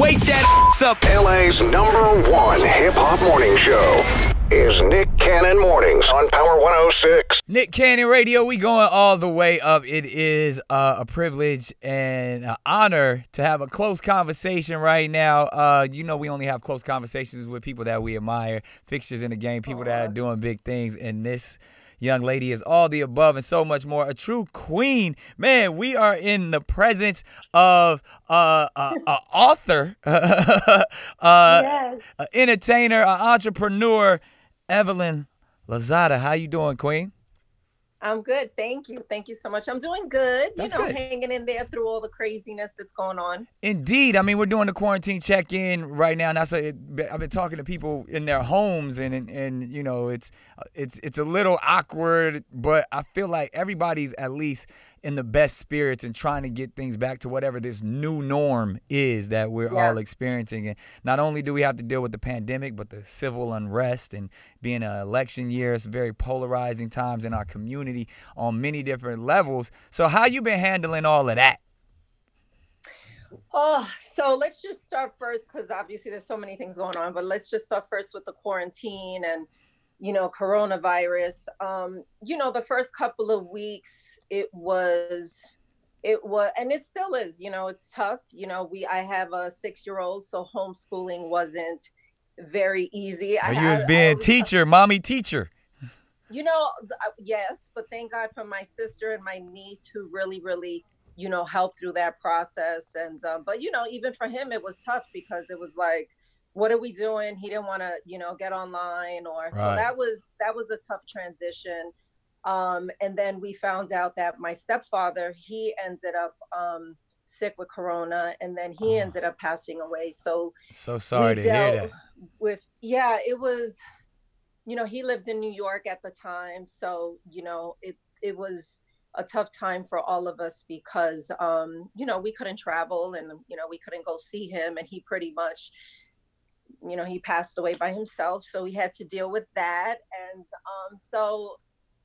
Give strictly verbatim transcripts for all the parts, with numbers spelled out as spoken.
Wake that ass up. L A's number one hip-hop morning show is Nick Cannon Mornings on Power one oh six. Nick Cannon Radio, we going all the way up. It is uh, a privilege and an honor to have a close conversation right now. Uh, you know, we only have close conversations with people that we admire, fixtures in the game, people Aww. that are doing big things, and this young lady is all the above and so much more. A true queen. Man, we are in the presence of uh, a, a author, uh, yes. an entertainer, an entrepreneur, Evelyn Lozada. How you doing, Queen? I'm good. Thank you. Thank you so much. I'm doing good. That's you know, good. Hanging in there through all the craziness that's going on. Indeed. I mean, we're doing the quarantine check-in right now, and that's what it, I've been talking to people in their homes, and, and and you know, it's it's it's a little awkward, but I feel like everybody's at least in the best spirits and trying to get things back to whatever this new norm is that we're yeah. all experiencing. And not only do we have to deal with the pandemic, but the civil unrest, and being an election year, it's very polarizing times in our community on many different levels. So how you been handling all of that? Oh, so let's just start first, because obviously there's so many things going on, but let's just start first with the quarantine and you know, coronavirus. Um, you know, the first couple of weeks, it was, it was, and it still is, you know, it's tough. You know, we, I have a six-year-old, so homeschooling wasn't very easy. Well, I, you was being I, I was, teacher, mommy teacher. You know, yes, but thank God for my sister and my niece who really, really, you know, helped through that process. And, um, but you know, even for him, it was tough because it was like, what are we doing? He didn't want to, you know, get online or right. so that was, that was a tough transition. Um, and then we found out that my stepfather, he ended up um, sick with Corona, and then he oh. ended up passing away. So, so sorry to hear that. With, yeah, it was, you know, he lived in New York at the time. So, you know, it, it was a tough time for all of us because, um, you know, we couldn't travel and, you know, we couldn't go see him, and he pretty much, you know, he passed away by himself. So we had to deal with that. And um, so,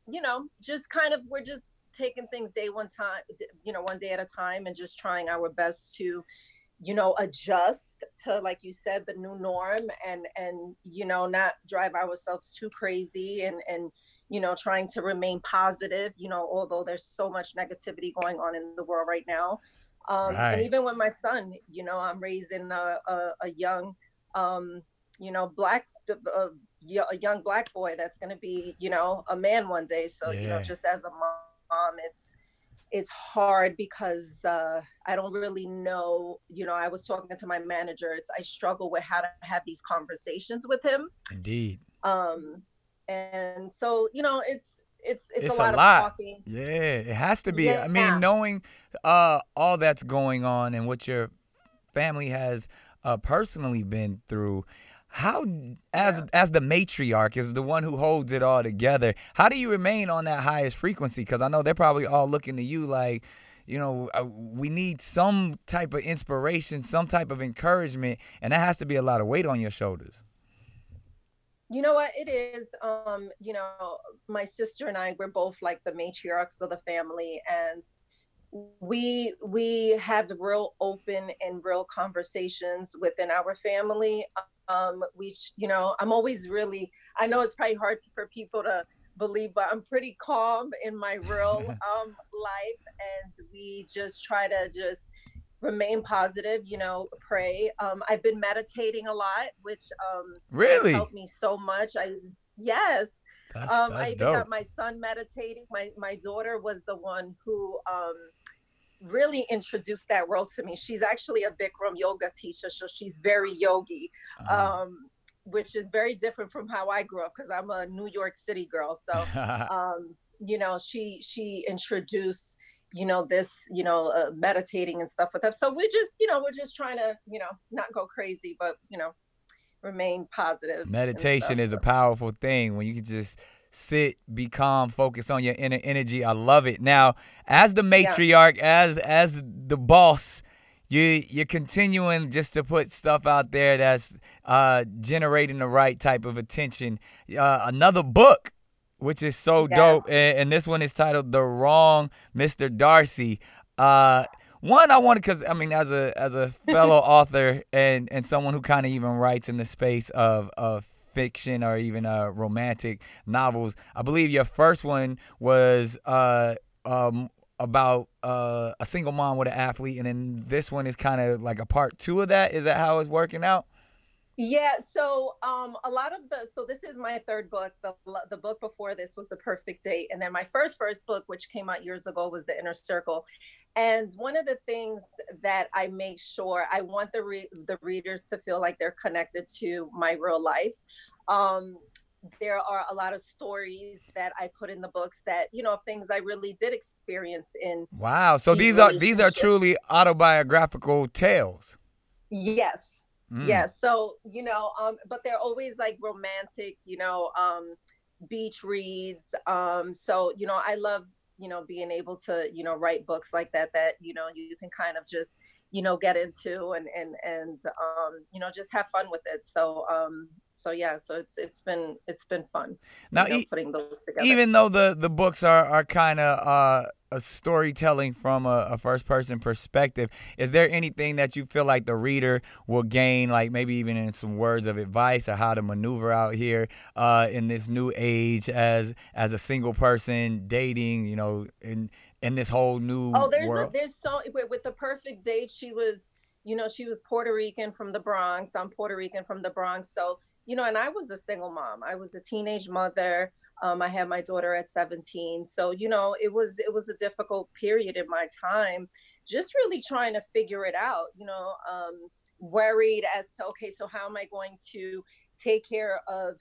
you know, just kind of, we're just taking things day one time, you know, one day at a time, and just trying our best to, you know, adjust to, like you said, the new norm, and, and, you know, not drive ourselves too crazy, and, and, you know, trying to remain positive, you know, although there's so much negativity going on in the world right now. Um, right. And even with my son, you know, I'm raising a, a, a young, Um, you know, black, uh, a young black boy that's going to be, you know, a man one day. So, yeah. you know, just as a mom, it's, it's hard because uh, I don't really know, you know, I was talking to my manager. It's, I struggle with how to have these conversations with him. Indeed. Um, and so, you know, it's, It's, it's it's a lot, a lot. of talking. Yeah, it has to be. Yeah. I mean, knowing uh, all that's going on and what your family has Uh, personally been through, how as yeah. as the matriarch, is the one who holds it all together, how do you remain on that highest frequency? Because I know they're probably all looking to you like, you know, we need some type of inspiration, some type of encouragement, and that has to be a lot of weight on your shoulders. You know what, it is. Um you know, my sister and I, we're both like the matriarchs of the family, and we we have real open and real conversations within our family. Um, we, you know, I'm always really, I know it's probably hard for people to believe, but I'm pretty calm in my real um, life. And we just try to just remain positive, you know, pray. Um, I've been meditating a lot, which um, really helped me so much. I Yes. That's, um, that's I dope. got my son meditating. My, my daughter was the one who, um, really introduced that world to me. She's actually a Bikram yoga teacher, so she's very yogi, um, um which is very different from how I grew up, because I'm a New York City girl. So um you know, she she introduced, you know, this, you know, uh, meditating and stuff with us. So we're just, you know, we're just trying to, you know, not go crazy, but, you know, remain positive. Meditation is a powerful thing when you can just sit, be calm, focus on your inner energy. I love it. Now, as the matriarch, yeah. as as the boss, you you're continuing just to put stuff out there that's uh, generating the right type of attention. Uh, another book, which is so yeah. dope, and, and this one is titled "The Wrong Mister Darcy." Uh, One, I wanted, because I mean, as a as a fellow author and and someone who kind of even writes in the space of of fiction or even uh, romantic novels, I believe your first one was uh, um, about uh, a single mom with an athlete, and then this one is kind of like a part two of that. Is that how it's working out? Yeah, so um, a lot of the, so this is my third book. The, the book before this was The Perfect Date. And then my first, first book, which came out years ago, was The Inner Circle. And one of the things that I make sure, I want the, re the readers to feel like they're connected to my real life. Um, there are a lot of stories that I put in the books that, you know, of things I really did experience in. Wow, so these are, these are truly autobiographical tales. Yes. Mm. Yeah. So, you know, um, but they're always like romantic, you know, um, beach reads. Um, so, you know, I love, you know, being able to, you know, write books like that, that, you know, you can kind of just, you know, get into and, and, and, um, you know, just have fun with it. So, um, so yeah, so it's, it's been, it's been fun. Now, you know, e putting those together. Even though the, the books are, are kind of, uh, a storytelling from a, a first person perspective, is there anything that you feel like the reader will gain, like maybe even in some words of advice or how to maneuver out here uh, in this new age as as a single person dating, you know, in in this whole new oh there's world? A, there's so with The Perfect Date, she was, you know, she was Puerto Rican from the Bronx. I'm Puerto Rican from the Bronx, so, you know, and I was a single mom. I was a teenage mother. Um, I had my daughter at seventeen. So, you know, it was it was a difficult period in my time, just really trying to figure it out, you know, um, worried as to, okay, so how am I going to take care of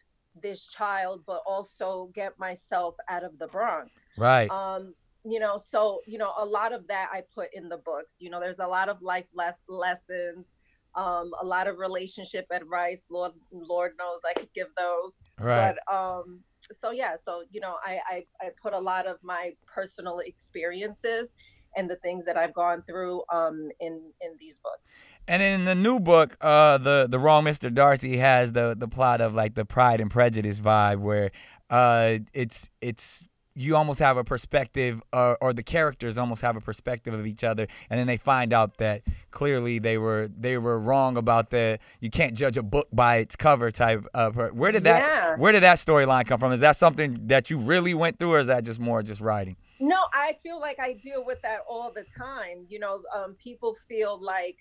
this child, but also get myself out of the Bronx? Right. Um, you know, so, you know, a lot of that I put in the books. You know, there's a lot of life les lessons. Um, a lot of relationship advice. Lord, Lord knows I could give those. Right. But, um, so, yeah, so, you know, I, I, I put a lot of my personal experiences and the things that I've gone through um, in, in these books. And in the new book, uh, the, the Wrong Mister Darcy has the, the plot of like the Pride and Prejudice vibe, where uh, it's it's. you almost have a perspective, uh, or the characters almost have a perspective of each other, and then they find out that clearly they were they were wrong about the you can't judge a book by its cover type of her. Where did that yeah. where did that storyline come from? Is that something that you really went through, or is that just more just writing? No, I feel like I deal with that all the time. You know, um, people feel like,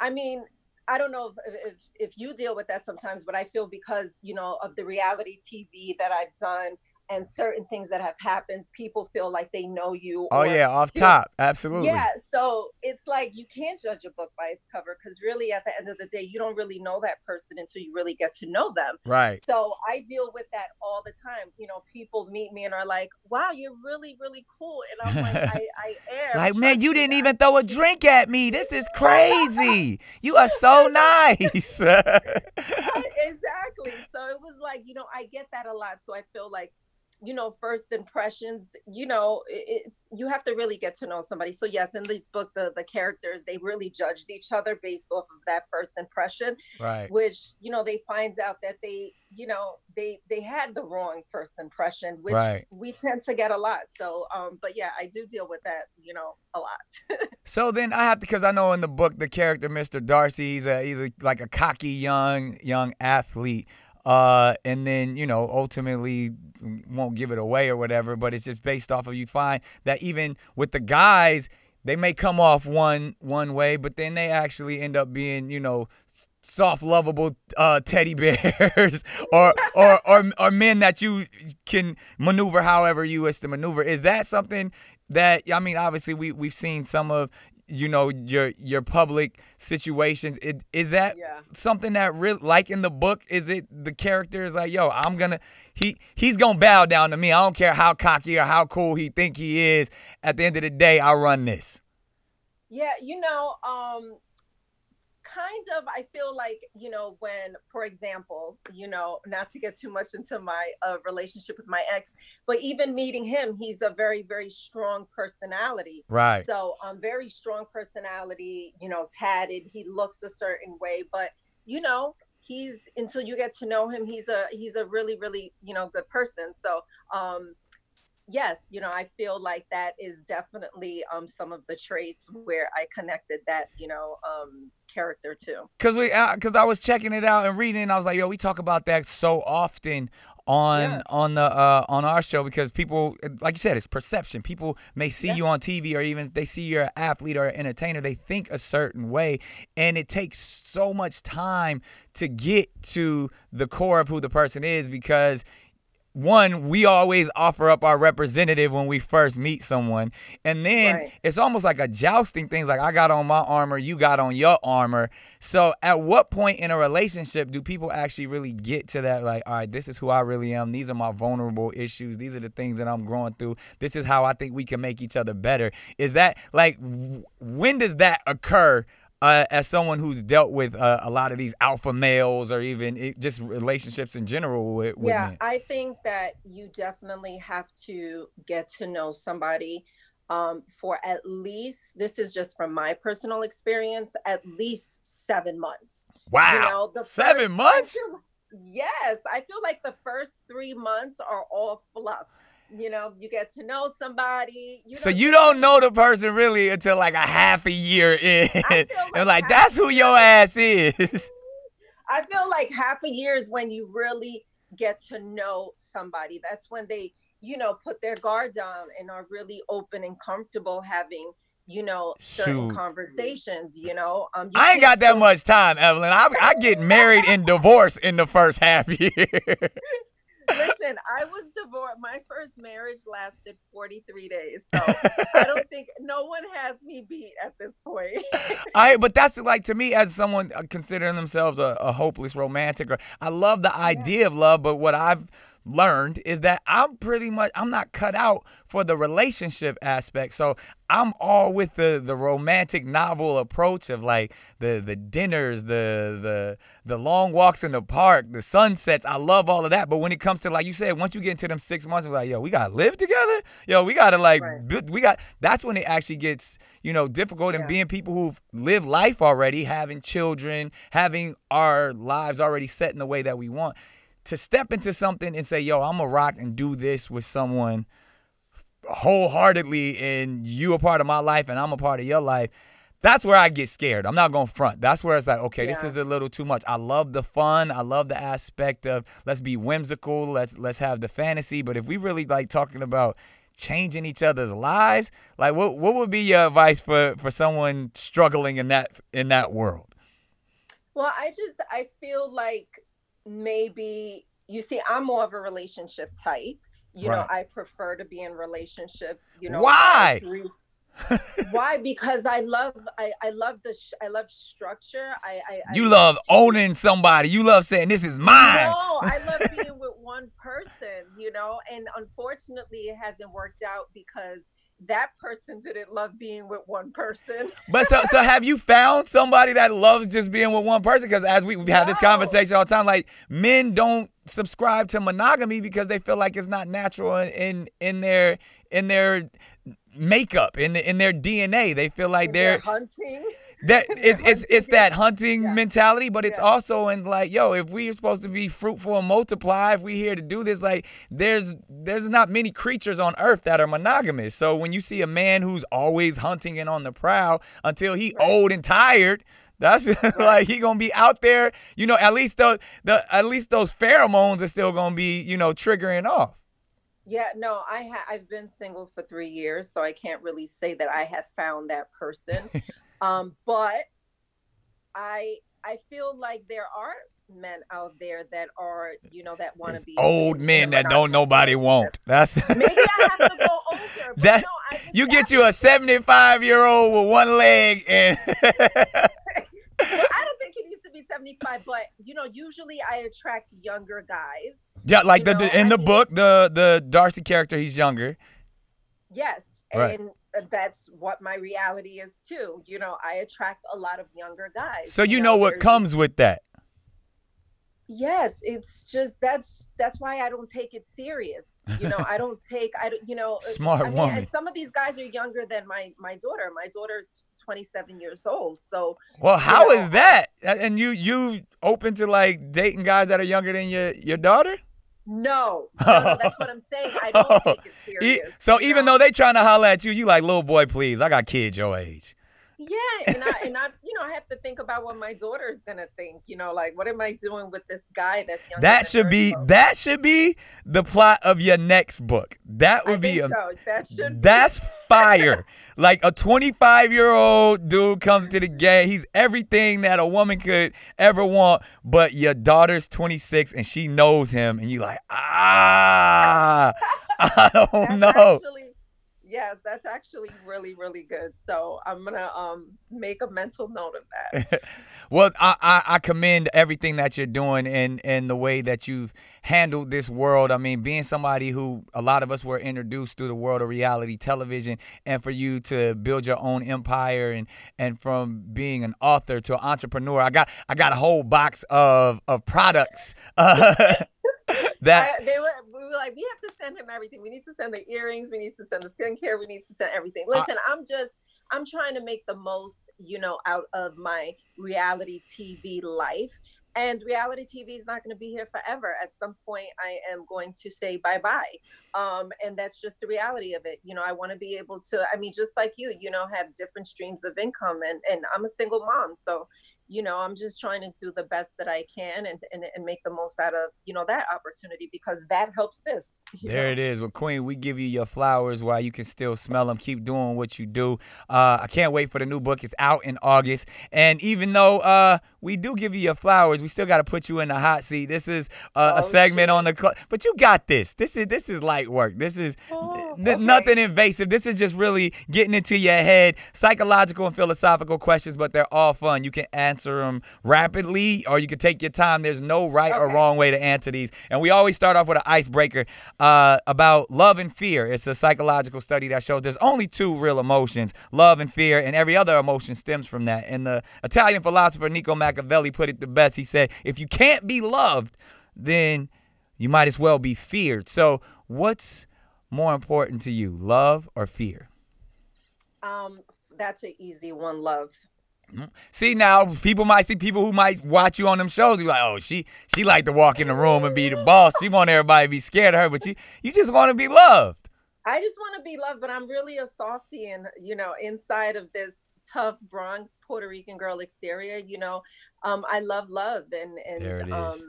I mean, I don't know if, if if you deal with that sometimes, but I feel because, you know, of the reality T V that I've done. And certain things that have happened, people feel like they know you. Oh, yeah, off top. Absolutely. Yeah, so it's like you can't judge a book by its cover, because really at the end of the day, you don't really know that person until you really get to know them. Right. So I deal with that all the time. You know, people meet me and are like, wow, you're really, really cool. And I'm like, I, I am. Like, man, you didn't even throw a drink at me. This is crazy. You are so nice. Exactly. So it was like, you know, I get that a lot. So I feel like, you know, first impressions, you know, it's, you have to really get to know somebody. So yes, in this book, the, the characters, they really judged each other based off of that first impression, right? Which, you know, they find out that they, you know, they, they had the wrong first impression, which right. we tend to get a lot. So, um, but yeah, I do deal with that, you know, a lot. So then I have to, cause I know in the book, the character, Mister Darcy, he's a, he's a, like a cocky young, young athlete. Uh, and then, you know, ultimately won't give it away or whatever, but it's just based off of, you find that even with the guys, they may come off one one way, but then they actually end up being, you know, soft, lovable uh, teddy bears or, or, or, or men that you can maneuver however you wish to maneuver. Is that something that, I mean, obviously we, we've seen some of, you know, your your public situations. It, is that yeah. something that really, like in the book, is it the character is like, yo, I'm gonna, he he's gonna bow down to me. I don't care how cocky or how cool he think he is. At the end of the day, I run this. Yeah, you know, um, kind of. I feel like, you know, when, for example, you know, not to get too much into my uh, relationship with my ex, but even meeting him, he's a very, very strong personality. Right. So um, very strong personality, you know, tatted. He looks a certain way, but, you know, he's, until you get to know him, he's a, he's a really, really, you know, good person. So, um, yes, you know, I feel like that is definitely um, some of the traits where I connected that, you know, um, character to. Because we, because uh, I was checking it out and reading, and I was like, yo, we talk about that so often on yeah. on the uh, on our show, because people, like you said, it's perception. People may see yeah. you on T V, or even if they see you're an athlete or an entertainer, they think a certain way, and it takes so much time to get to the core of who the person is, because one, we always offer up our representative when we first meet someone. And then right. it's almost like a jousting thing. It's like, I got on my armor, you got on your armor. So at what point in a relationship do people actually really get to that, like, all right, this is who I really am. These are my vulnerable issues. These are the things that I'm growing through. This is how I think we can make each other better. Is that, like, when does that occur uh, as someone who's dealt with uh, a lot of these alpha males, or even it, just relationships in general with, with yeah, men? I think that you definitely have to get to know somebody um, for at least, this is just from my personal experience, at least seven months. Wow. You know, the seven first, months? I feel, yes. I feel like the first three months are all fluff. You know, you get to know somebody. You so you don't know the person really until like a half a year in. Like and like, that's who your ass is. I feel like half a year is when you really get to know somebody. That's when they, you know, put their guard down and are really open and comfortable having, you know, certain Shoot. conversations, you know. Um, you I ain't got that so much time, Evelyn. I, I get married and divorced in the first half year. Listen, I was divorced. My first marriage lasted forty-three days. So I don't think no one has me beat at this point. I, but that's like, to me, as someone considering themselves a, a hopeless romantic, or, I love the idea yeah. of love, but what I've learned is that I'm pretty much, I'm not cut out for the relationship aspect. So I'm all with the the romantic novel approach of like the the dinners, the the the long walks in the park, the sunsets. I love all of that. But when it comes to, like you said, once you get into them six months, we're like, yo, we gotta live together. Yo, we gotta like, right. we got. That's when it actually gets, you know, difficult. And yeah. being people who've lived life already, having children, having our lives already set in the way that we want. To step into something and say, yo, I'm gonna rock and do this with someone wholeheartedly, and you a part of my life and I'm a part of your life, that's where I get scared. I'm not gonna front. That's where it's like, okay, yeah. this is a little too much. I love the fun. I love the aspect of let's be whimsical, let's let's have the fantasy. But if we really like talking about changing each other's lives, like what what would be your advice for, for someone struggling in that in that world? Well, I just I feel like maybe, you see, I'm more of a relationship type. You right. know, I prefer to be in relationships. You know, why? Why? Because I love, I, I love the, sh I love structure. I, I you I love, love owning somebody. You love saying this is mine. No, I love being with one person. You know, and unfortunately, it hasn't worked out because that person didn't love being with one person. But so, so have you found somebody that loves just being with one person? Because as we, we have no. this conversation all the time, like, men don't subscribe to monogamy because they feel like it's not natural in in their in their makeup, in in their D N A. They feel like they're, they're hunting. That it's it's it's that hunting yeah. mentality, but it's yeah. also in like, yo, if we are supposed to be fruitful and multiply, if we're here to do this, like there's there's not many creatures on earth that are monogamous. So when you see a man who's always hunting and on the prowl until he right. old and tired, that's right. like he gonna be out there, you know. At least the the at least those pheromones are still gonna be, you know, triggering off. Yeah, no, I ha I've been single for three years, so I can't really say that I have found that person. Um, but I I feel like there are men out there that are, you know, that want to be old men that don't nobody want. That's maybe I have to go older. But that, no, I you get you a seventy-five year old with one leg and. Well, I don't think he needs to be seventy-five, but you know, usually I attract younger guys. Yeah, like the, know, the in I the book, the the Darcy character, he's younger. Yes, right. and. That's what my reality is too. You know, I attract a lot of younger guys. So you, you know, know what comes with that. Yes, it's just that's that's why I don't take it serious. You know, I don't take I don't you know smart I woman. Mean, and some of these guys are younger than my my daughter. My daughter's twenty-seven years old. So well, how you know, is that? And you you open to like dating guys that are younger than your your daughter? No, no, that's what I'm saying. I don't take it serious. So even know? though they trying to holler at you, you like, little boy, please, I got kids your age. Yeah, and I, and I, you know, I have to think about what my daughter is gonna think. You know, like, what am I doing with this guy that's younger? That should be so? that should be the plot of your next book. That would I be a, so. that should that's be. fire. Like, a twenty-five year old dude comes to the game. He's everything that a woman could ever want, but your daughter's twenty-six and she knows him, and you like, ah, I don't that's know. Actually, Yes, that's actually really, really good. So I'm going to um, make a mental note of that. Well, I, I, I commend everything that you're doing and, and the way that you've handled this world. I mean, being somebody who a lot of us were introduced through the world of reality television, and for you to build your own empire, and, and from being an author to an entrepreneur, I got I got a whole box of, of products. Uh, That I, they were, we were like, we have to send him everything. We need to send the earrings. We need to send the skincare. We need to send everything. Listen, I, I'm just, I'm trying to make the most, you know, out of my reality T V life. And reality T V is not going to be here forever. At some point, I am going to say bye-bye. Um, and that's just the reality of it. You know, I want to be able to, I mean, just like you, you know, have different streams of income. And, and I'm a single mom. So, you know, I'm just trying to do the best that I can and, and, and make the most out of, you know, that opportunity, because that helps this. There know? it is. Well, Queen, we give you your flowers while you can still smell them. Keep doing what you do. Uh, I can't wait for the new book. It's out in August. And even though uh, we do give you your flowers, we still got to put you in the hot seat. This is uh, oh, a segment shit. on the clock. But you got this. This is this is light work. This is oh, th okay. nothing invasive. This is just really getting into your head. Psychological and philosophical questions, but they're all fun. You can answer them rapidly, or you can take your time. There's no right okay. or wrong way to answer these. And we always start off with an icebreaker uh, about love and fear. It's a psychological study that shows there's only two real emotions, love and fear, and every other emotion stems from that. And the Italian philosopher Niccolo Machiavelli put it the best. He said, if you can't be loved, then you might as well be feared. So what's more important to you, love or fear? Um, that's an easy one, love. See, now people might see people who might watch you on them shows. You're like, oh, she she like to walk in the room and be the boss. She want everybody to be scared of her, but you you just want to be loved. I just want to be loved, but I'm really a softie, and you know, inside of this tough Bronx Puerto Rican girl exterior, you know, um, I love love, and and there it um, is.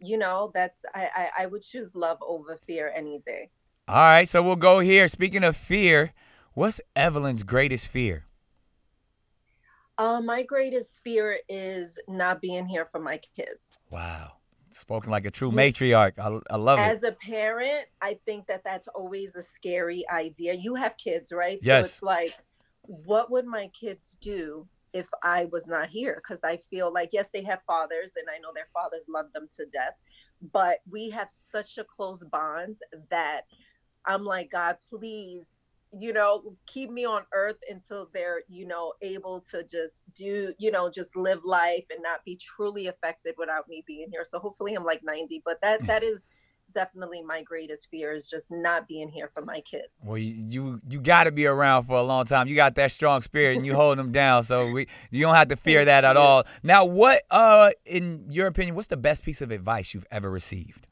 you know, that's I, I I would choose love over fear any day. All right, so we'll go here. Speaking of fear, what's Evelyn's greatest fear? Uh, my greatest fear is not being here for my kids. Wow. Spoken like a true matriarch. I, I love it. As a parent, I think that that's always a scary idea. You have kids, right? Yes. So it's like, what would my kids do if I was not here? Because I feel like, yes, they have fathers, and I know their fathers love them to death, but we have such a close bond that I'm like, God, please, you know, keep me on earth until they're, you know, able to just do, you know, just live life and not be truly affected without me being here. So hopefully I'm like ninety, but that, that is definitely my greatest fear, is just not being here for my kids. Well, you, you, you got to be around for a long time. You got that strong spirit and you hold them down. So we, you don't have to fear that at all. Now, what, uh, in your opinion, what's the best piece of advice you've ever received?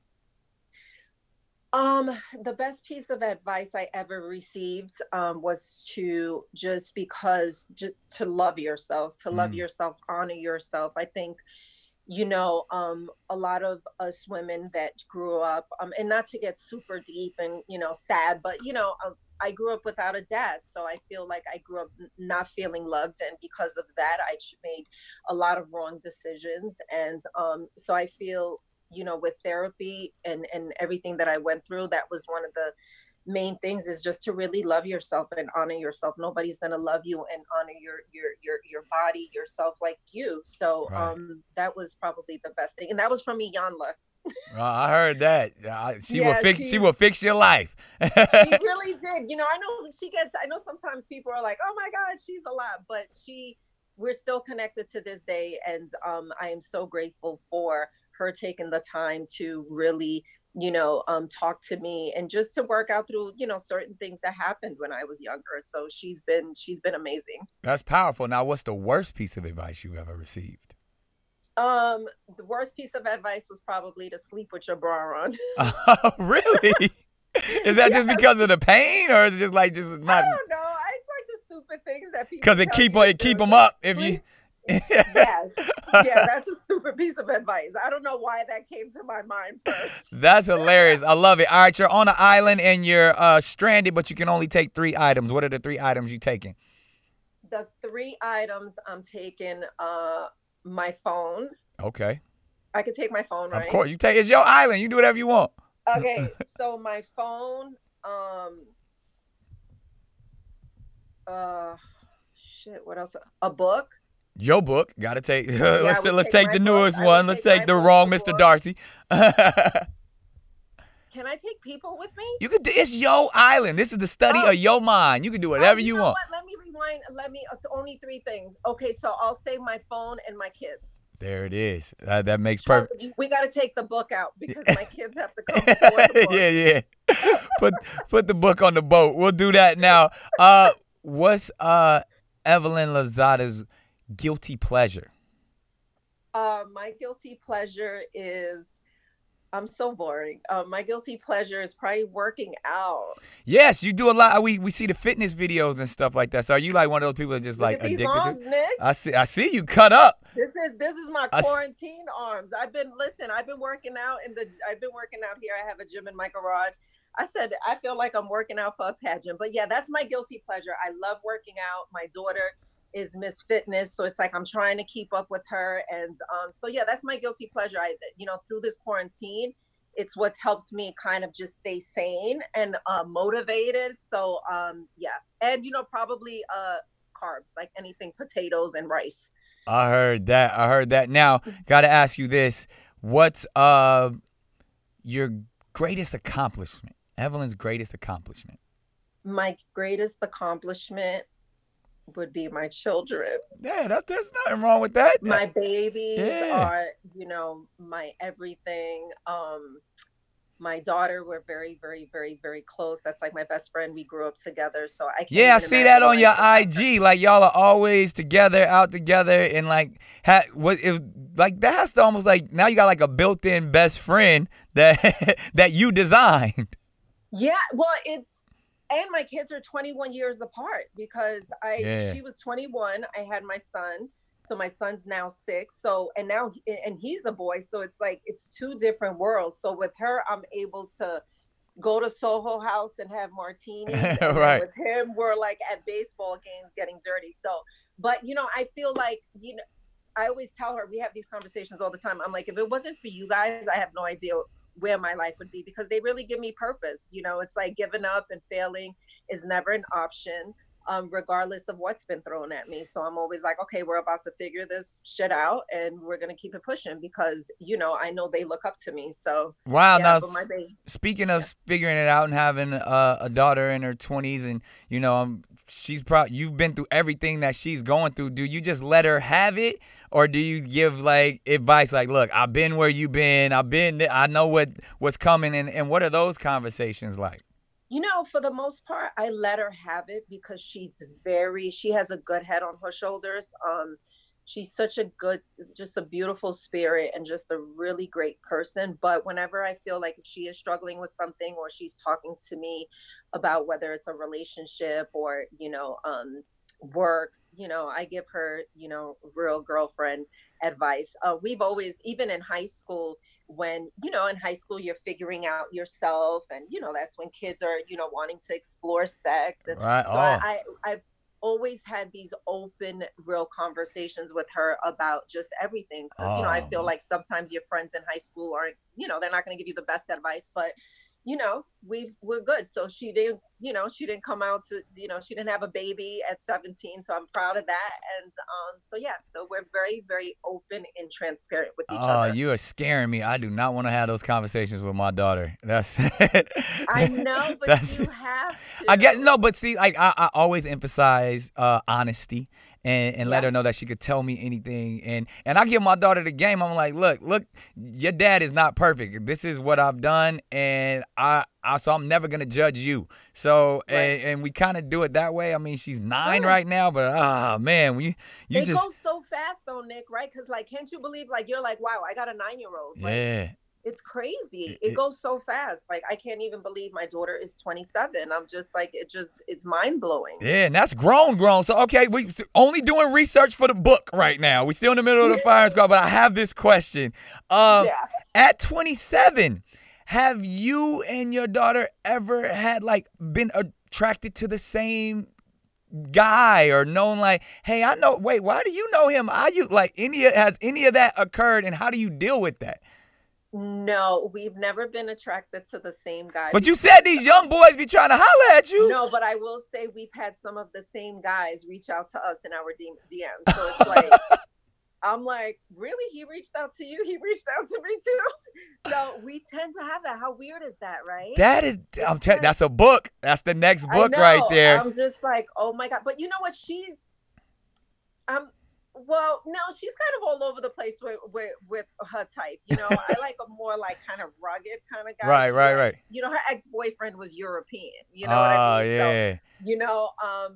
Um, the best piece of advice I ever received um, was to just because just to love yourself, to love mm. yourself, honor yourself. I think, you know, um, a lot of us women that grew up um, and not to get super deep and, you know, sad, but, you know, uh, I grew up without a dad. So I feel like I grew up not feeling loved. And because of that, I made a lot of wrong decisions. And um, so I feel you know, with therapy and, and everything that I went through, that was one of the main things, is just to really love yourself and honor yourself. Nobody's going to love you and honor your, your, your, your body, yourself like you. So right. um, that was probably the best thing. And that was from Iyanla. uh, I heard that. Uh, she yeah, will fix. She, she will fix your life. She really did. You know, I know she gets, I know sometimes people are like, oh my God, she's a lot, but she, we're still connected to this day. And um, I am so grateful for her taking the time to really, you know, um, talk to me and just to work out through, you know, certain things that happened when I was younger. So she's been, she's been amazing. That's powerful. Now, what's the worst piece of advice you ever received? Um, the worst piece of advice was probably to sleep with your bra on. Oh, really? Is that yeah. just because of the pain, or is it just like just not? I don't know. It's like the stupid things that people. Because it keep it keep them up if you. Yes. Yeah, that's a stupid piece of advice. I don't know why that came to my mind first. That's hilarious. I love it. All right, you're on an island and you're uh, stranded, but you can only take three items. What are the three items you're taking? The three items I'm taking: uh, my phone. Okay. I could take my phone, right? Of course, you take. It's your island. You do whatever you want. Okay, so my phone. Um. Uh, shit. What else? A book. Your book, gotta take. Yeah, let's let's take, take the newest book. one. Let's take, take The Wrong Mister Darcy. Can I take people with me? You could. Do, it's your island. This is the study oh. of your mind. You can do whatever oh, you, you know want. What? Let me rewind. Let me uh, only three things. Okay, so I'll say my phone and my kids. There it is. Uh, that makes perfect. We gotta take the book out because my kids have to come before the book. Yeah, yeah. Put put the book on the boat. We'll do that now. Uh, what's uh Evelyn Lozada's guilty pleasure? Uh, my guilty pleasure is, I'm so boring. Uh, my guilty pleasure is probably working out. Yes, you do a lot. We we see the fitness videos and stuff like that. So are you like one of those people that just Look like at addicted these arms, to? Nick. I see. I see you cut up. This is this is my I quarantine arms. I've been listen. I've been working out in the. I've been working out here. I have a gym in my garage. I said I feel like I'm working out for a pageant. But yeah, that's my guilty pleasure. I love working out. My daughter is Miss Fitness, so it's like I'm trying to keep up with her, and um, so yeah, that's my guilty pleasure. I, you know, through this quarantine, it's what's helped me kind of just stay sane and uh, motivated. So um, yeah, and you know, probably uh, carbs, like anything potatoes and rice. I heard that. I heard that. Now, gotta ask you this: what's uh, your greatest accomplishment? Evelyn's greatest accomplishment. My greatest accomplishment would be my children. Yeah, that's, there's nothing wrong with that. My babies yeah. are, you know, my everything. Um, my daughter, we're very, very, very, very close. That's like my best friend. We grew up together, so I can't yeah, I see that on your I G. Like y'all are always together, out together, and like, ha what if like that has to almost like now you got like a built-in best friend that that you designed. Yeah, well, it's. And my kids are twenty-one years apart because I yeah. she was twenty-one. I had my son, so my son's now six. So and now and he's a boy, so it's like it's two different worlds. So with her, I'm able to go to Soho House and have martinis. And right. With him, we're like at baseball games getting dirty. So, but you know, I feel like you know, I always tell her we have these conversations all the time. I'm like, if it wasn't for you guys, I have no idea where my life would be, because they really give me purpose. You know, it's like giving up and failing is never an option, um, regardless of what's been thrown at me. So I'm always like, okay, we're about to figure this shit out and we're going to keep it pushing because, you know, I know they look up to me. So wow. Yeah, now, my speaking of yeah. figuring it out and having a, a daughter in her twenties and, you know, um, she's probably, you've been through everything that she's going through. Do you just let her have it? Or do you give like advice like, look, I've been where you've been. I've been, I know what, what's coming. And, and what are those conversations like? You know, for the most part, I let her have it because she's very, she has a good head on her shoulders. Um, she's such a good, just a beautiful spirit and just a really great person. But whenever I feel like if she is struggling with something or she's talking to me about whether it's a relationship or, you know, um, work, you know, I give her, you know, real girlfriend advice. Uh, we've always, even in high school, when, you know, in high school, you're figuring out yourself. And, you know, that's when kids are, you know, wanting to explore sex. And right. so oh. I, I, I've always had these open, real conversations with her about just everything. Because, oh. you know, I feel like sometimes your friends in high school aren't, you know, they're not going to give you the best advice. But you know, we've, we're good. So she didn't, you know, she didn't come out to, you know, she didn't have a baby at seventeen. So I'm proud of that. And um, so, yeah, so we're very, very open and transparent with each oh, other. Oh, you are scaring me. I do not want to have those conversations with my daughter. That's I know, but That's... you have to. I guess, no, but see, like I, I always emphasize uh, honesty. and, and let yeah. her know that she could tell me anything. And and I give my daughter the game. I'm like, look, look, your dad is not perfect. This is what I've done, and I, I so I'm never gonna judge you. So right. and, and we kind of do it that way. I mean, she's nine right, right now, but ah, oh, man, we you it just goes so fast though, Nick. Right? Because like, can't you believe? Like, you're like, wow, I got a nine year old. Like, yeah. It's crazy. It, it goes so fast. Like, I can't even believe my daughter is twenty-seven. I'm just like, it just, it's mind blowing. Yeah, and that's grown, grown. So, okay, we're only doing research for the book right now. We're still in the middle of the firing squad, but I have this question. Um, yeah. At twenty-seven, have you and your daughter ever had, like, been attracted to the same guy or known, like, hey, I know, wait, why do you know him? Are you, like, any, has any of that occurred, and how do you deal with that? No, we've never been attracted to the same guy. But you said these young boys be trying to holler at you. No, but I will say we've had some of the same guys reach out to us in our D Ms. So it's like, I'm like, really? He reached out to you? He reached out to me too? So we tend to have that. How weird is that, right? That is, I'm telling you, that's a book. That's the next book right there. I'm just like, oh my God. But you know what? She's, um. Well, no, she's kind of all over the place with, with, with her type. You know, I like a more like kind of rugged kind of guy. Right, she, right, right. You know, her ex-boyfriend was European. You know oh, what I mean? Yeah. So, you know, um,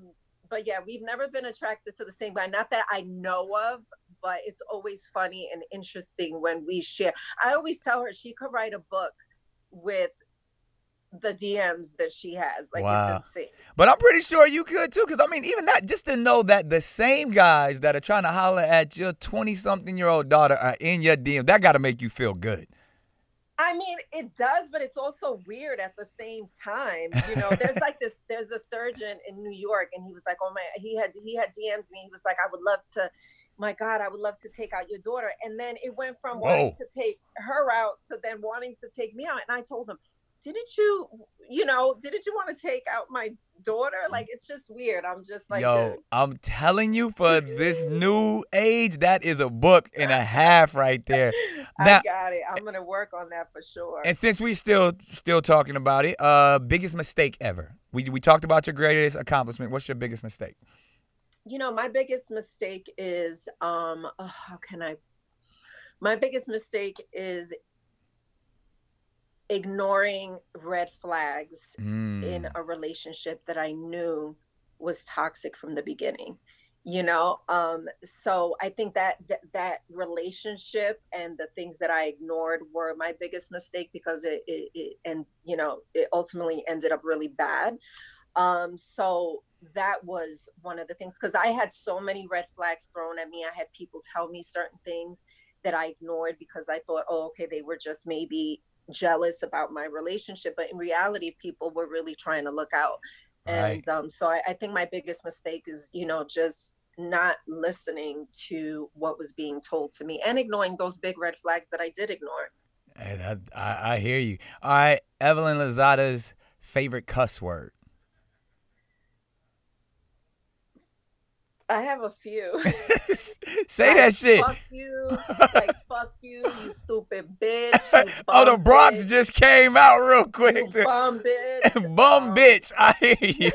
but yeah, we've never been attracted to the same guy. Not that I know of, but it's always funny and interesting when we share. I always tell her she could write a book with the D Ms that she has. Like, wow. It's insane. But I'm pretty sure you could too, because I mean, even that, just to know that the same guys that are trying to holler at your twenty-something-year-old daughter are in your D Ms, that got to make you feel good. I mean, it does, but it's also weird at the same time. You know, there's like this, there's a surgeon in New York, and he was like, oh my, he had, he had D Ms me. He was like, I would love to, my God, I would love to take out your daughter. And then it went from Whoa. wanting to take her out to then wanting to take me out. And I told him, didn't you, you know, didn't you want to take out my daughter? Like, it's just weird. I'm just like, yo, dude. I'm telling you, for this new age, that is a book and a half right there. Now, I got it. I'm going to work on that for sure. And since we still still talking about it, uh, biggest mistake ever. We, we talked about your greatest accomplishment. What's your biggest mistake? You know, my biggest mistake is, um, oh, how can I, my biggest mistake is ignoring red flags mm. in a relationship that I knew was toxic from the beginning, you know? Um, so I think that, that that relationship and the things that I ignored were my biggest mistake, because it, it, it and you know, it ultimately ended up really bad. Um, so that was one of the things, because I had so many red flags thrown at me. I had people tell me certain things that I ignored because I thought, oh, okay, they were just maybe jealous about my relationship, but in reality people were really trying to look out. And right. um so I, I think my biggest mistake is, you know, just not listening to what was being told to me and ignoring those big red flags that I did ignore. And I, I, I hear you. All right, Evelyn Lozada's favorite cuss word. I have a few. Say like, that shit. Fuck you. Like, fuck you, you stupid bitch. You oh, the Bronx bitch. Just came out real quick. You to... bum bitch. Bum um, bitch. I hear you.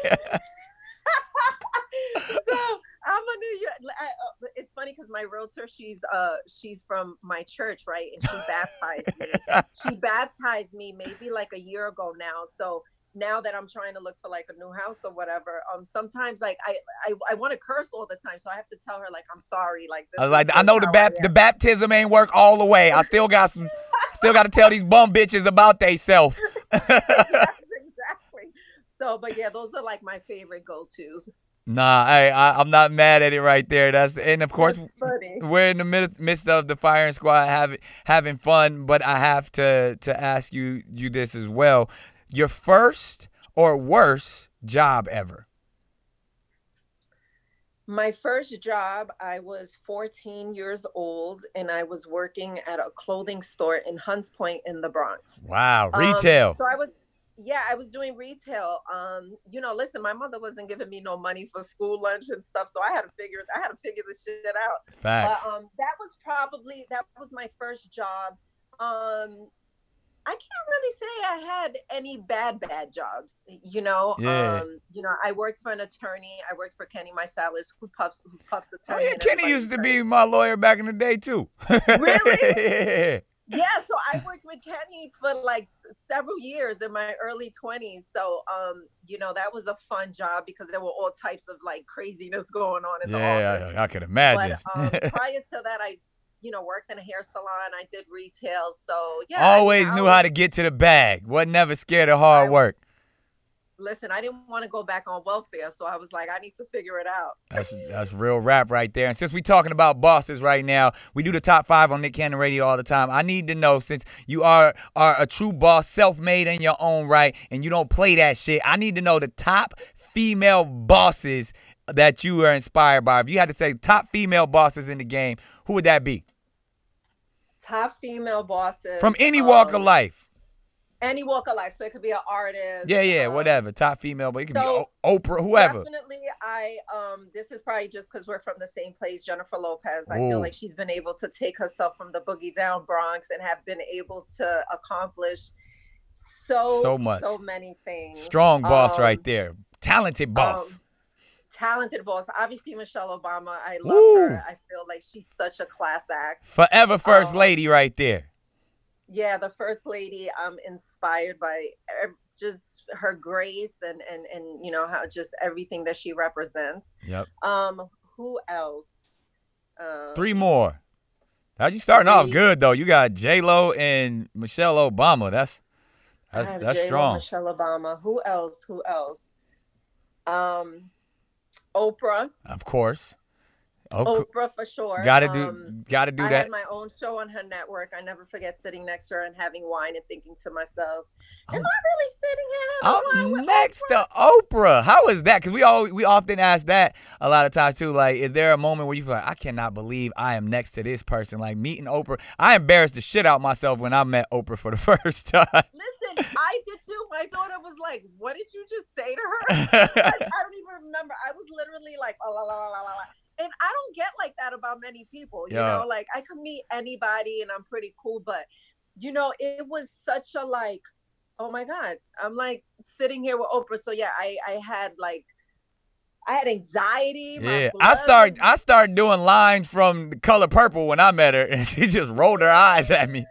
So, I'm a New York. I, uh, it's funny because my realtor, she's uh, she's from my church, right? And she baptized me. She baptized me maybe like a year ago now. So, now that I'm trying to look for like a new house or whatever, um, sometimes like I I, I want to curse all the time, so I have to tell her like I'm sorry, like this. I, like, I know the bap the baptism ain't work all the way. I still got some, still got to tell these bum bitches about they self. Exactly. So, but yeah, those are like my favorite go tos. Nah, I, I I'm not mad at it right there. That's and of course we're in the midst, midst of the firing squad having having fun, but I have to to ask you you this as well. Your first or worst job ever? My first job, I was fourteen years old, and I was working at a clothing store in Hunts Point in the Bronx. Wow, retail. Um, so I was, yeah, I was doing retail. Um, you know, listen, my mother wasn't giving me no money for school lunch and stuff, so I had to figure, I had to figure this shit out. Facts. But, um, that was probably that was my first job. Um. I can't really say I had any bad, bad jobs, you know? Yeah. Um, you know, I worked for an attorney. I worked for Kenny Mycilius, who Puff's, who's Puff's attorney. Oh, yeah, Kenny used to be my lawyer back in the day, too. Really? Yeah. Yeah, so I worked with Kenny for like s- several years in my early twenties. So, um, you know, that was a fun job because there were all types of like craziness going on in the yeah, office. Yeah, I, I can imagine. But, um, prior to that, I, you know, worked in a hair salon. I did retail. So, yeah. Always I, I knew was, how to get to the bag. Wasn't never scared of hard I, work. Listen, I didn't want to go back on welfare. So I was like, I need to figure it out. That's that's real rap right there. And since we're talking about bosses right now, we do the top five on Nick Cannon Radio all the time. I need to know, since you are, are a true boss, self-made in your own right, and you don't play that shit, I need to know the top female bosses that you are inspired by. If you had to say top female bosses in the game, who would that be? Top female bosses. From any walk um, of life. Any walk of life. So it could be an artist. Yeah, yeah, um, whatever. Top female, but it could so be o- Oprah, whoever. Definitely, I, um, this is probably just because we're from the same place, Jennifer Lopez. I Ooh. feel like she's been able to take herself from the boogie down Bronx and have been able to accomplish so, so, much. so many things. Strong boss um, right there. Talented boss. Um, Talented boss. Obviously, Michelle Obama. I love Ooh. her. I feel like she's such a class act. Forever first um, lady right there. Yeah, the first lady. I'm inspired by just her grace and, and, and you know, how just everything that she represents. Yep. Um, who else? Um, three more. How you starting three. off good, though. You got J-Lo and Michelle Obama. That's, that's, I have that's J-Lo, strong. Michelle Obama. Who else? Who else? Um... Oprah, of course. Oprah, Oprah for sure. Gotta do, um, gotta do I that. I had my own show on her network. I never forget sitting next to her and having wine and thinking to myself, "Am I'm, I really sitting here having I'm wine with next Oprah? to Oprah?" How is that? Because we all we often ask that a lot of times too. Like, is there a moment where you feel like, "I cannot believe I am next to this person"? Like meeting Oprah, I embarrassed the shit out myself when I met Oprah for the first time. Listen, I did too. My daughter was like, "What did you just say to her?" Like, I don't even remember. I was literally like, "La la la la la la." And I don't get like that about many people, you yeah. know, like I can meet anybody and I'm pretty cool. But, you know, it was such a like, oh, my God, I'm like sitting here with Oprah. So, yeah, I, I had like I had anxiety. Yeah, I start I started doing lines from the Color Purple when I met her and she just rolled her eyes at me.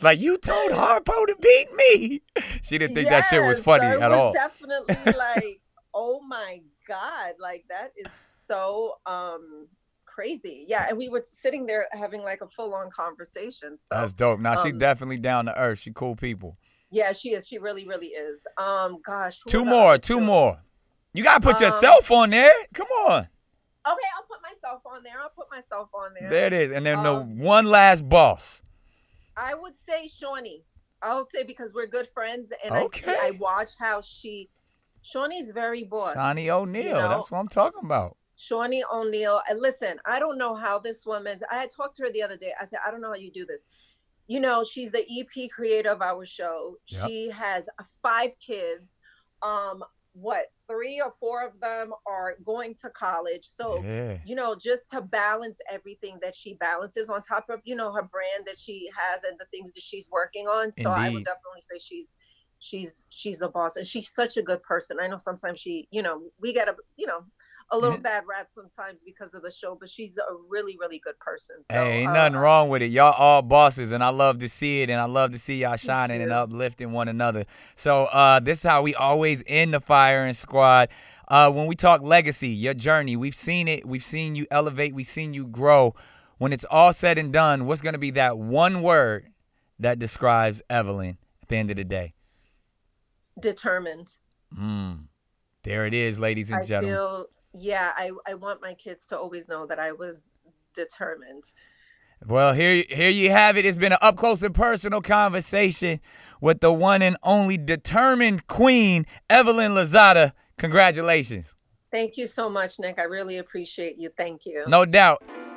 Like, you told Harpo to beat me. She didn't think yes, that shit was funny so at was all. Definitely like, oh, my God, like that is so. So um, crazy. Yeah. And we were sitting there having like a full on conversation. So, that's dope. Now, um, she's definitely down to earth. She cool people. Yeah, she is. She really, really is. Um, gosh. Two more. Two more. You got to put um, yourself on there. Come on. Okay. I'll put myself on there. I'll put myself on there. There it is. And then um, the one last boss. I would say Shawnee. I'll say because we're good friends. And okay. I, see, I watch how she. Shawnee's very boss. Shawnee O'Neal. You know? That's what I'm talking about. Shawnee O'Neal, and listen, I don't know how this woman's, I had talked to her the other day. I said, I don't know how you do this. You know, she's the E P creator of our show. Yep. She has five kids. Um, what, three or four of them are going to college. So, yeah. you know, just to balance everything that she balances on top of, you know, her brand that she has and the things that she's working on. So Indeed. I would definitely say she's, she's, she's a boss and she's such a good person. I know sometimes she, you know, we got to, you know, a little bad rap sometimes because of the show, but she's a really, really good person. So, hey, ain't nothing uh, wrong with it. Y'all all bosses, and I love to see it, and I love to see y'all shining and uplifting one another. So uh, this is how we always end the firing squad. Uh, when we talk legacy, your journey, we've seen it. We've seen you elevate. We've seen you grow. When it's all said and done, what's going to be that one word that describes Evelyn at the end of the day? Determined. Mm. There it is, ladies and I gentlemen. Feel- Yeah, I, I want my kids to always know that I was determined. Well, here, here you have it. It's been an up-close and personal conversation with the one and only determined queen, Evelyn Lozada. Congratulations. Thank you so much, Nick. I really appreciate you. Thank you. No doubt.